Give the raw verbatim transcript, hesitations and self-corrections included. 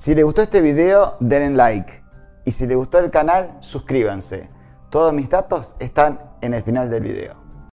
Si les gustó este video, denle like. Y si les gustó el canal, suscríbanse. Todos mis datos están en el final del video.